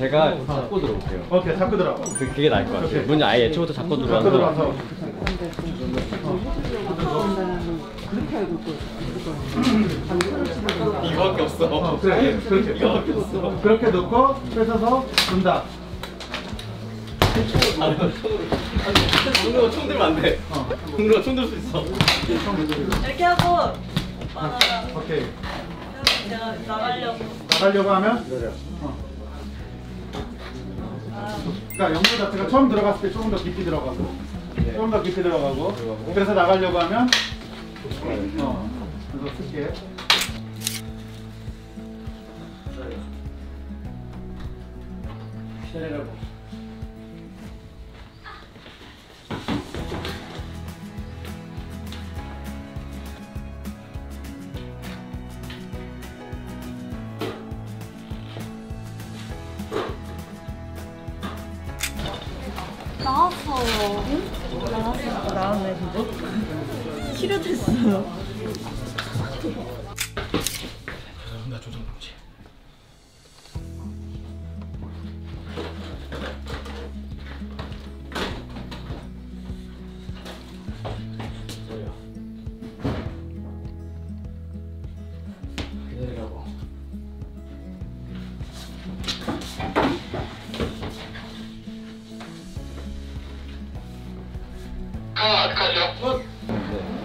제가 잡고 들어올게요. 오케이, 잡고 들어. 그게 나을 것 같아요. 문제 아예 애초부터 잡고 들어와서. 이거밖에 없어. 그래, 그렇게. 이거밖에 없어. 그렇게 놓고 뺏어서 준다. 아니, 동료가 총 들면 안 돼. 동료가 총 들 수 있어. 이렇게 하고. 오케이. 내가 나가려고 하면? 그래. 그러니까 연구 자체가 처음 들어갔을 때 조금 더 깊이 들어가고, 네. 조금 더 깊이 들어가고, 그래서 나가려고 하면, 그래서 쓸게. 기다리라고. 나왔네, 진짜. 치료됐어요. 나 조정 보지.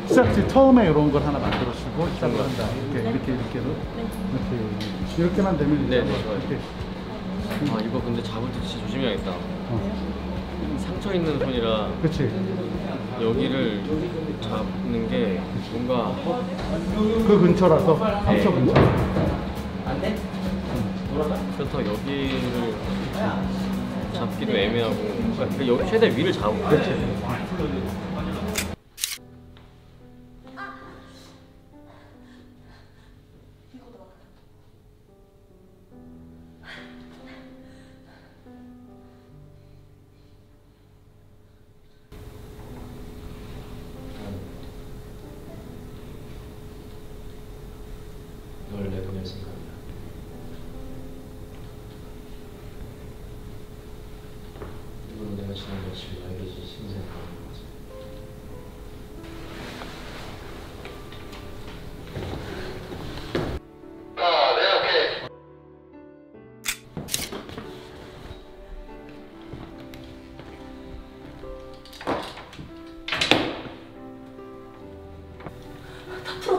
시작지 처음에 이런 걸 하나 만들어주고 시작을 한다. 이렇게도 이렇게 이렇게만 되면 네, 좋아요. 이렇게. 아 이거 근데 잡을 때 진짜 조심해야겠다. 상처 있는 손이라. 그렇지. 여기를 잡는 게 뭔가 그 근처라서 상처 근처. 안 돼? 그렇다고 여기를 잡기도 애매하고. 그러니까 여기 최대 위를 잡으면. 그렇지.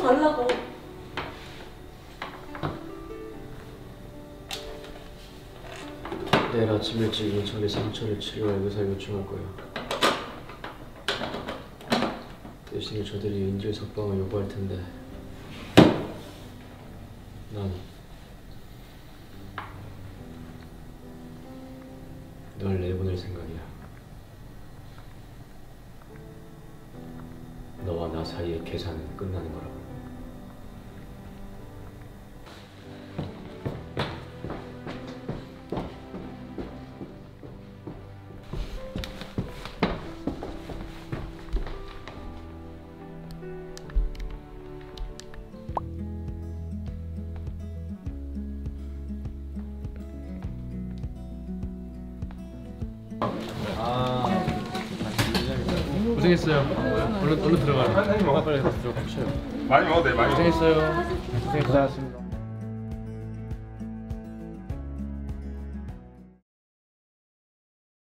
달라고. 내일 아침 일찍 인천에 상처를 치료할 의사를 요청할 거야. 대신에 저들이 인질 석방을 요구할 텐데 난 널 내보낼 생각이야. 너와 나 사이의 계산은 끝나는 거라고. 고생했어요. 얼른 들어가요. 많이 먹어도 돼, 많이 먹어도 돼. 고생했어요. 고생했어요.